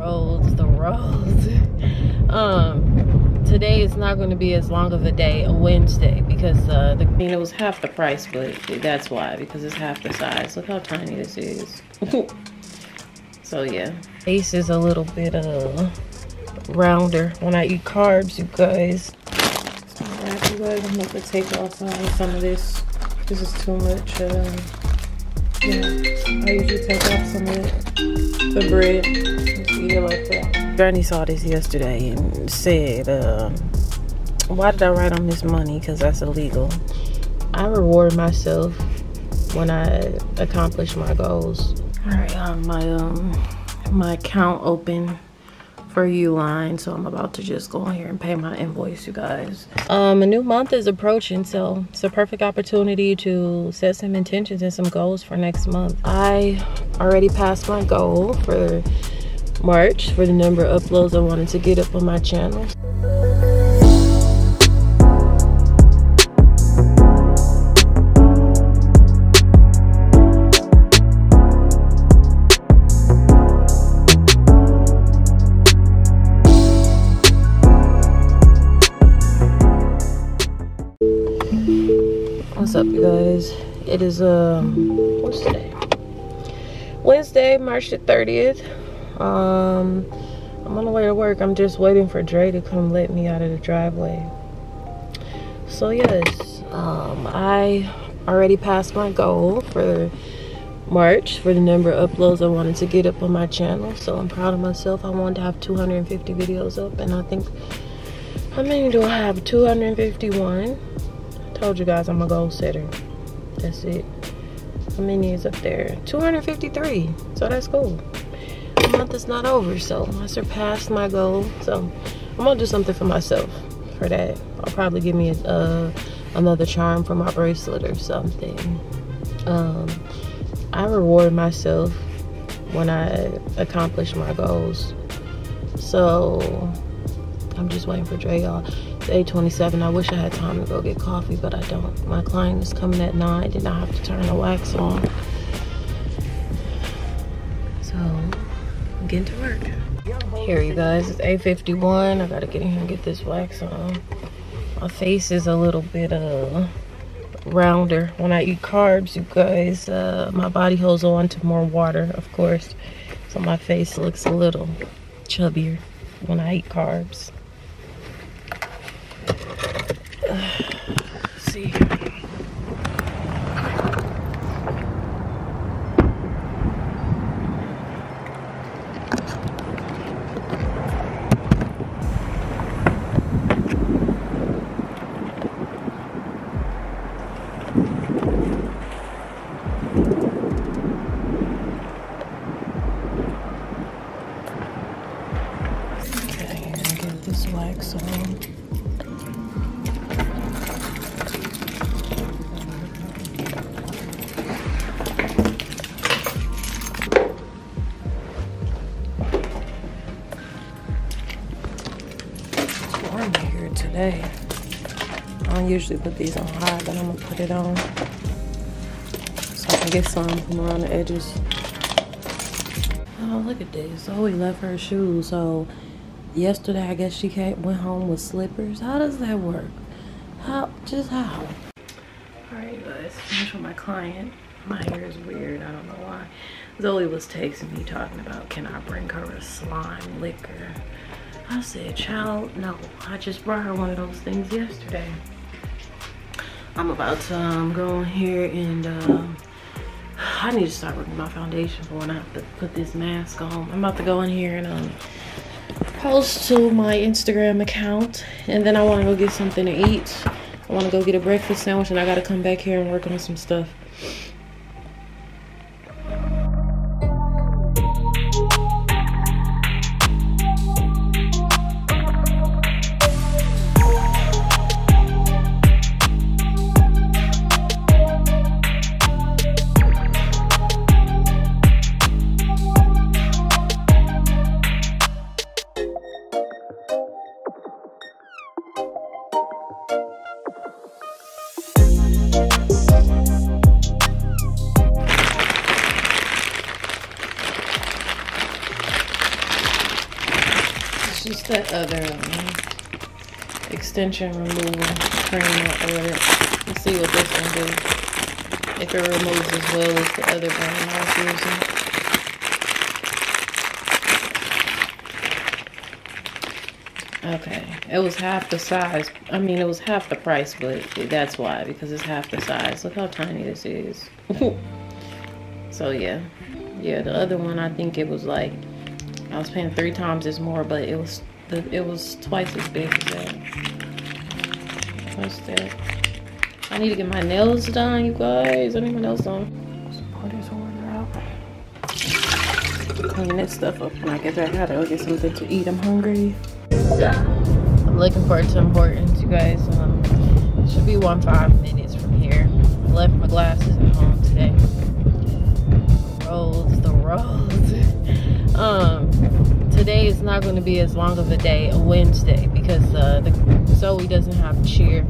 the roads. Today is not going to be as long of a day, a Wednesday, because it was half the price, but that's why, because it's half the size. Look how tiny this is. So yeah, face is a little bit rounder when I eat carbs, you guys. Alright, you guys, I'm gonna take off some of this. This is too much. Yeah, I usually take off some of the bread and eat it like that. Granny saw this yesterday and said, why did I write on this money? Because that's illegal. I reward myself when I accomplish my goals. Alright, I have my account open for Uline, so I'm about to just go on here and pay my invoice, you guys. A new month is approaching, so it's a perfect opportunity to set some intentions and some goals for next month. I already passed my goal for March for the number of uploads I wanted to get up on my channel. What's up, you guys? It is what's today? Wednesday, March the 30th. I'm on the way to work. I'm just waiting for Dre to come let me out of the driveway. So yes, I already passed my goal for March for the number of uploads I wanted to get up on my channel. So I'm proud of myself. I wanted to have 250 videos up, and I think, how many do I have? 251. Told you guys I'm a goal setter. That's it. How many is up there? 253. So that's cool. The month is not over, so I surpassed my goal. So I'm gonna do something for myself for that. I'll probably give me another charm for my bracelet or something. I reward myself when I accomplish my goals. So I'm just waiting for Dre, y'all. It's 8:27. I wish I had time to go get coffee, but I don't. My client is coming at 9, and I have to turn the wax on. So I'm getting to work. Here, you guys, it's 8:51. I gotta get in here and get this wax on. My face is a little bit rounder when I eat carbs, you guys. My body holds on to more water, of course, so my face looks a little chubbier when I eat carbs. Let's see. Okay, I'm gonna get this wax on. Today, I don't usually put these on high, but I'm gonna put it on so I can get some from around the edges. Oh, look at this. Zoe left her shoes, so yesterday I guess she went home with slippers. How does that work? How? All right, guys, finish with my client. My hair is weird, I don't know why. Zoe was texting me talking about, can I bring her a slime liquor? I said, child, no. I just brought her one of those things yesterday. I'm about to go in here and I need to start working my foundation for when I have to put this mask on. I'm about to go in here and post to my Instagram account, and then I want to go get something to eat. I want to go get a breakfast sandwich, and I got to come back here and work on some stuff. It's just that other extension removal cream or whatever. Let's see what this one does. If it removes as well as the other one I was using. Okay, it was half the size. I mean, it was half the price, but that's why, because it's half the size. Look how tiny this is. So yeah, the other one, I think it was like I was paying 3 times as more, but it was twice as big as that. What's that? I need to get my nails done, you guys. I need my nails done. Let's put this order out. Clean this stuff up when I get back. I gotta go get something to eat. I'm hungry. I'm looking for Tim Hortons, you guys. It should be 15 minutes from here. I left my glasses at home today. The roads. Today is not going to be as long of a day, a Wednesday, because Zoe doesn't have cheer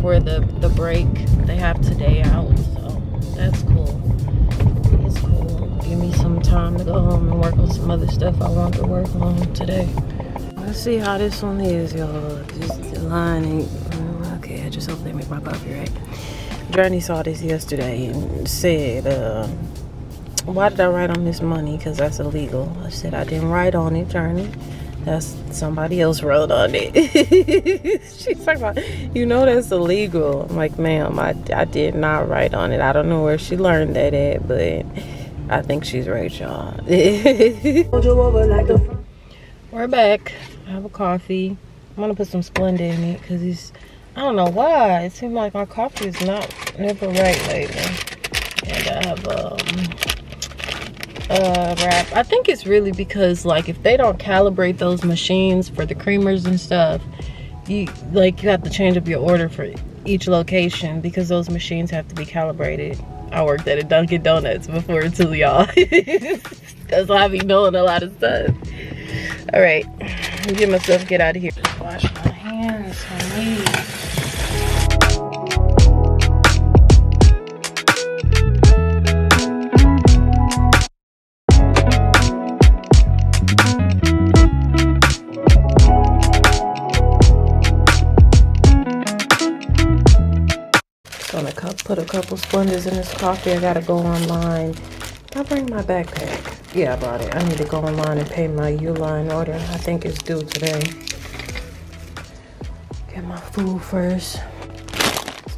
for the break. They have today out, so that's cool. It's cool. Give me some time to go home and work on some other stuff I want to work on today. Let's see how this one is, y'all. Just the line ain't okay. I just hope they make my coffee right. Journey saw this yesterday and said, why did I write on this money? Because that's illegal. I said I didn't write on it, Journey. That's somebody else wrote on it. She's talking about, you know, that's illegal. I'm like, ma'am, I did not write on it. I don't know where she learned that at, but I think she's right, y'all. We're back. I have a coffee. I'm gonna put some Splenda in it because it's, I don't know why. It seems like my coffee is never right lately. And I have wrap. I think it's really because, like, if they don't calibrate those machines for the creamers and stuff, you have to change up your order for each location because those machines have to be calibrated. I worked at a Dunkin Donuts before too, y'all, because I be knowing a lot of stuff. All right, let me get myself get out of here. Just wash my hands, honey. Put a couple Splendas in this coffee. I gotta go online. Did I bring my backpack? Yeah, I bought it. I need to go online and pay my Uline order. I think it's due today. Get my food first.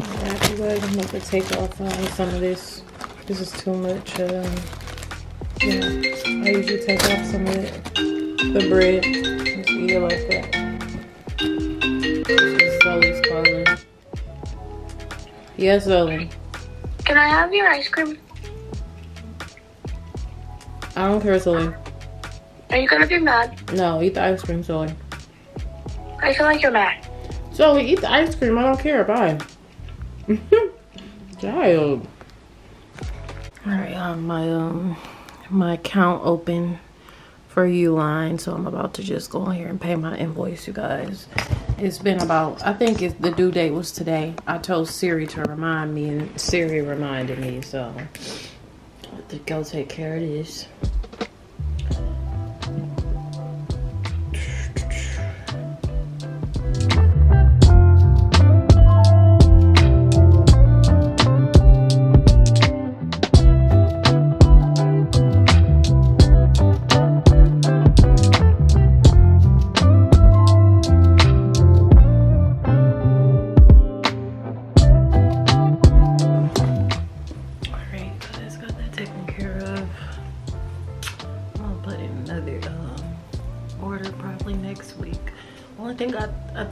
Alright, you guys, I'm gonna take off some of this. This is too much. Yeah, I usually take off some of it. The bread. Just eat it like that. This is Zoe's color. Yes, Zoe. Can I have your ice cream? I don't care, Zoe. Are you gonna be mad? No, eat the ice cream, Zoe. I feel like you're mad. Zoe, eat the ice cream. I don't care. Bye. Child. All right, I have my account open for Uline, so I'm about to just go in here and pay my invoice, you guys. It's been about, I think the due date was today. I told Siri to remind me, and Siri reminded me, so I have to go take care of this.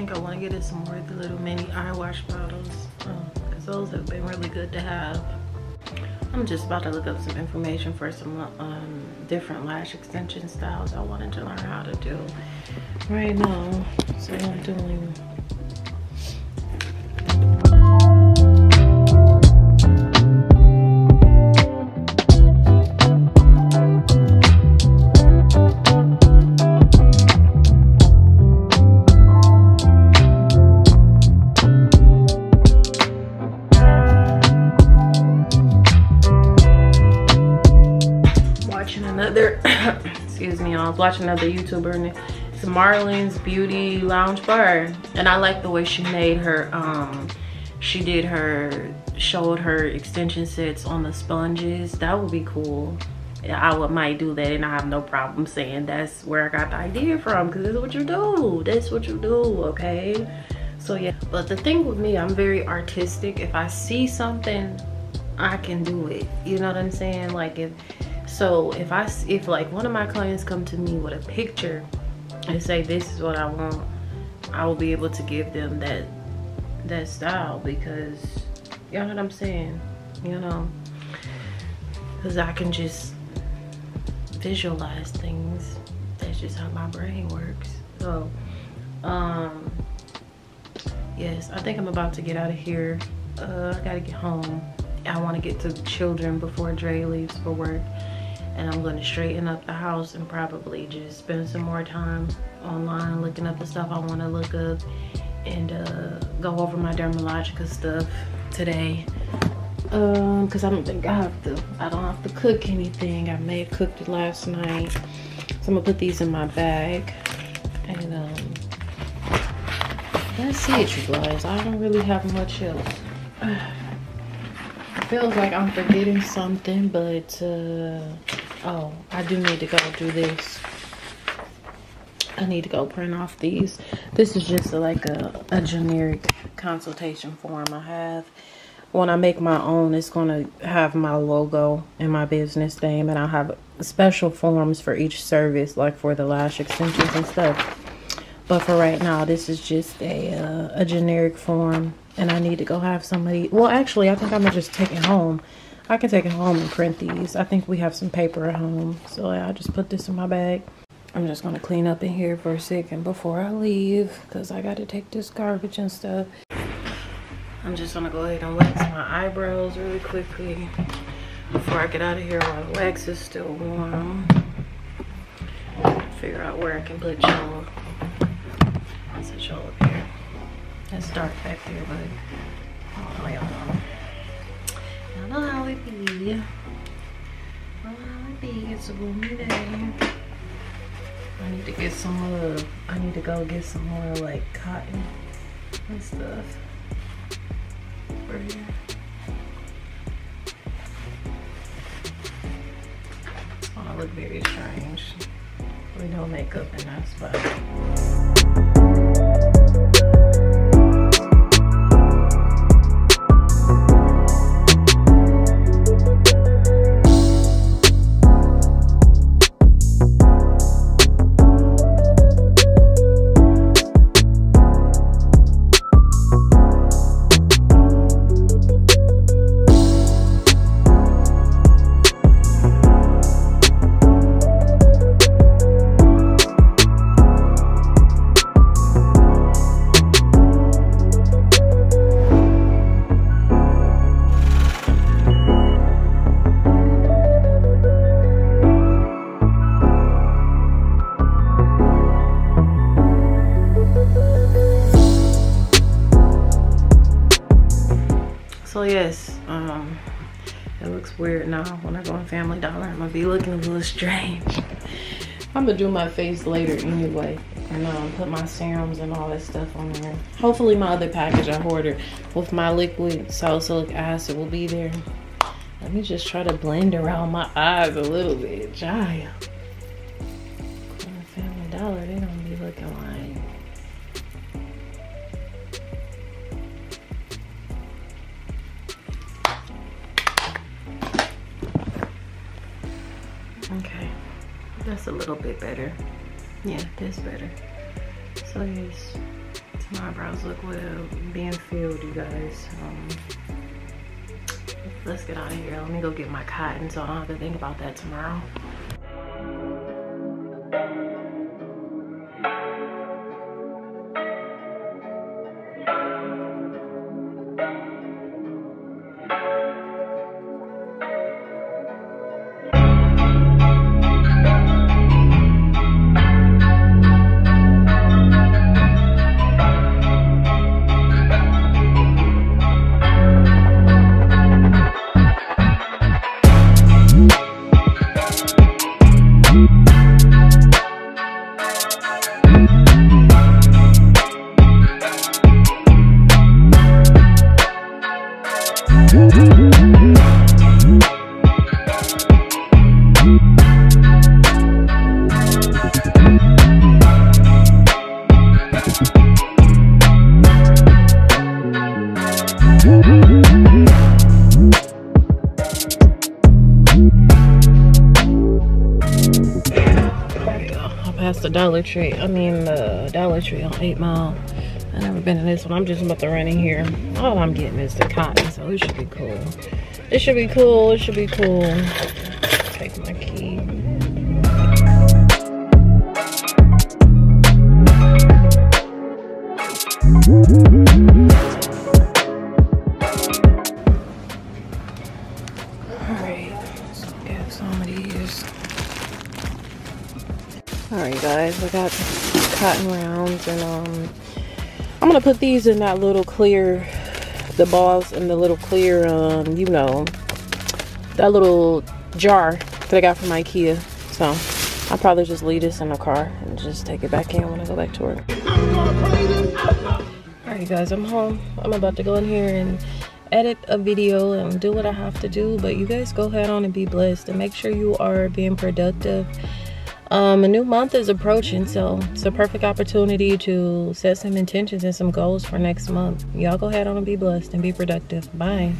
I want to get in some more of the little mini eye wash bottles because those have been really good to have. I'm just about to look up some information for some different lash extension styles I wanted to learn how to do right now, so I'm doing. Watching another YouTuber, and It's Marlin's Beauty Lounge Bar, and I like the way she made her showed her extension sets on the sponges. That would be cool. I might do that, and I have no problem saying that's where I got the idea from, because that's what you do. That's what you do, okay? So yeah, but the thing with me, I'm very artistic. If I see something, I can do it. You know what I'm saying? Like if like one of my clients come to me with a picture and say this is what I want, I will be able to give them that style, because you know what I'm saying, you know, because I can just visualize things. That's just how my brain works. So yes, I think I'm about to get out of here. I gotta get home. I want to get to the children before Dre leaves for work, and I'm going to straighten up the house and probably just spend some more time online looking up the stuff I want to look up, and go over my Dermalogica stuff today, because I don't think I don't have to cook anything. I may have cooked it last night, so I'm gonna put these in my bag, and that's it, you guys. I don't really have much else. It feels like I'm forgetting something, but oh, I do need to go do this. I need to go print off these. This is just like a generic consultation form I have. When I make my own, it's gonna have my logo and my business name, and I'll have special forms for each service, like for the lash extensions and stuff. But for right now, this is just a generic form, and I need to go have somebody. Well, actually, I think I'm gonna just take it home. I can take it home and print these. I think we have some paper at home, so I'll just put this in my bag. I'm just gonna clean up in here for a second before I leave, because I gotta take this garbage and stuff. I'm just gonna go ahead and wax my eyebrows really quickly before I get out of here while the wax is still warm. Figure out where I can put y'all. That's a show up here. It's dark back there, but I don't know, y'all know. I know how it be. I know how it be. It's a gloomy day. I need to get some more. I need to go get some more like cotton and stuff over here. Oh, I look very strange with no makeup in that spot. So yes, it looks weird now when I go on Family Dollar. I'm gonna be looking a little strange. I'm gonna do my face later anyway, and put my serums and all that stuff on there. Hopefully my other package I ordered with my liquid salicylic acid will be there. Let me just try to blend around my eyes a little bit. Jaya. Family Dollar, they don't be looking like. Okay, that's a little bit better. Yeah, that's better. So yes, my eyebrows look well being filled, you guys. Let's get out of here. Let me go get my cotton so I don't have to think about that tomorrow. past the Dollar Tree. I mean the Dollar Tree on 8 Mile. I've never been in this one. I'm just about to run in here. All I'm getting is the cotton, so it should be cool. It should be cool. It should be cool. Take my key. Alright guys, I got cotton rounds, and I'm gonna put these in that little clear, the balls in the little clear, you know, that little jar that I got from Ikea. So I'll probably just leave this in the car and just take it back in when I go back to work. Alright guys, I'm home. I'm about to go in here and edit a video and do what I have to do, but you guys go ahead on and be blessed, and make sure you are being productive. A new month is approaching, so it's a perfect opportunity to set some intentions and some goals for next month. Y'all go ahead on and be blessed and be productive. Bye.